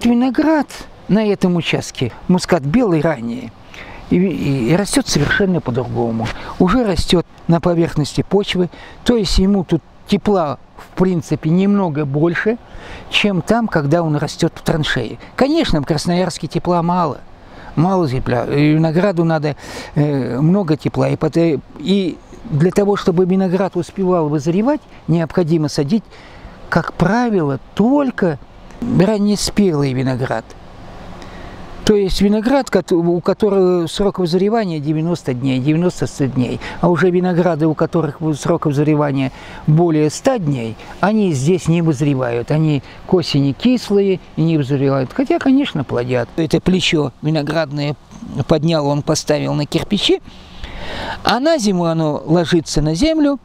Виноград на этом участке, мускат белый ранний, и растет совершенно по-другому. Уже растет на поверхности почвы, то есть ему тут тепла, в принципе, немного больше, чем там, когда он растет в траншее. Конечно, в Красноярске тепла мало. Мало тепла. Винограду надо много тепла. И для того, чтобы виноград успевал вызревать, необходимо садить, как правило, только раннеспелый виноград. То есть виноград, у которого срок вызревания 90 дней, 90-100 дней, а уже винограды, у которых срок вызревания более 100 дней, они здесь не вызревают. Они к осени кислые и не вызревают, хотя, конечно, плодят. Это плечо виноградное поднял, он поставил на кирпичи, а на зиму оно ложится на землю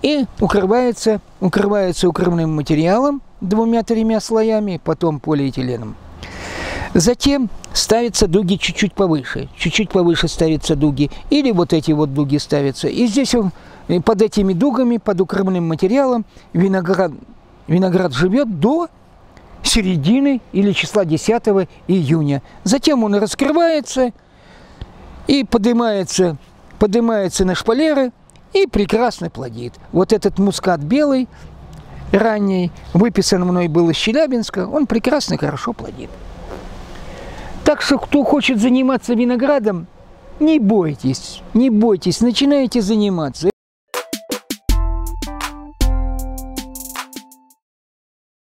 и укрывается укрывным материалом, 2-3 слоями, потом полиэтиленом. Затем ставятся дуги чуть-чуть повыше ставятся дуги, или вот эти вот дуги ставятся. И здесь под этими дугами, под укрывным материалом виноград живет до середины или числа 10 июня. Затем он раскрывается и поднимается на шпалеры и прекрасно плодит. Вот этот мускат белый ранний, выписан мной был из Челябинска, он прекрасно, хорошо плодит. Так что, кто хочет заниматься виноградом, не бойтесь, начинайте заниматься.